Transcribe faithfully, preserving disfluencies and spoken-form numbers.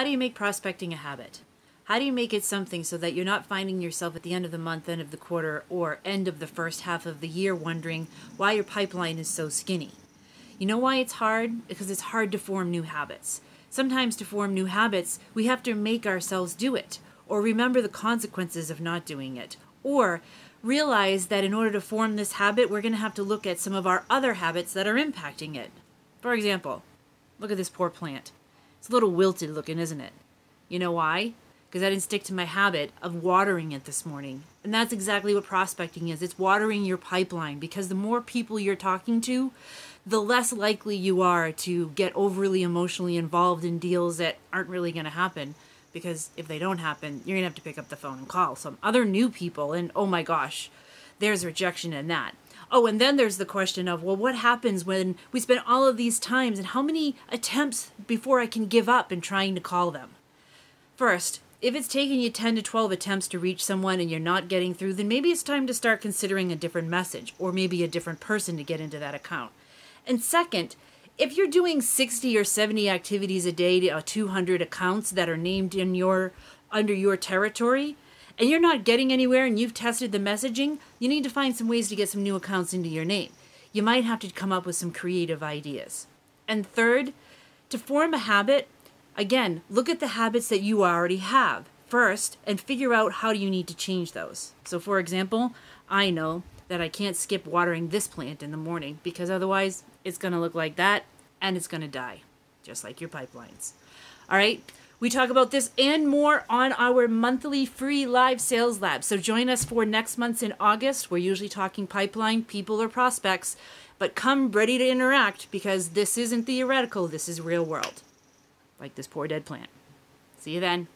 How do you make prospecting a habit? How do you make it something so that you're not finding yourself at the end of the month, end of the quarter, or end of the first half of the year wondering why your pipeline is so skinny? You know why it's hard? Because it's hard to form new habits. Sometimes to form new habits, we have to make ourselves do it, or remember the consequences of not doing it, or realize that in order to form this habit, we're going to have to look at some of our other habits that are impacting it. For example, look at this poor plant. It's a little wilted looking, isn't it? You know why? Because I didn't stick to my habit of watering it this morning. And that's exactly what prospecting is. It's watering your pipeline, because the more people you're talking to, the less likely you are to get overly emotionally involved in deals that aren't really going to happen. Because if they don't happen, you're going to have to pick up the phone and call some other new people. And oh my gosh, there's rejection in that. Oh, and then there's the question of, well, what happens when we spend all of these times and how many attempts before I can give up in trying to call them? First, if it's taking you ten to twelve attempts to reach someone and you're not getting through, then maybe it's time to start considering a different message or maybe a different person to get into that account. And second, if you're doing sixty or seventy activities a day to two hundred accounts that are named in your under your territory, and you're not getting anywhere and you've tested the messaging, you need to find some ways to get some new accounts into your name. You might have to come up with some creative ideas. And third, to form a habit, again, look at the habits that you already have first and figure out how do you need to change those. So for example, I know that I can't skip watering this plant in the morning because otherwise it's going to look like that and it's going to die, just like your pipelines. All right. We talk about this and more on our monthly free live sales lab. So join us for next month's in August. We're usually talking pipeline, people, or prospects, but come ready to interact because this isn't theoretical. This is real world. Like this poor dead plant. See you then.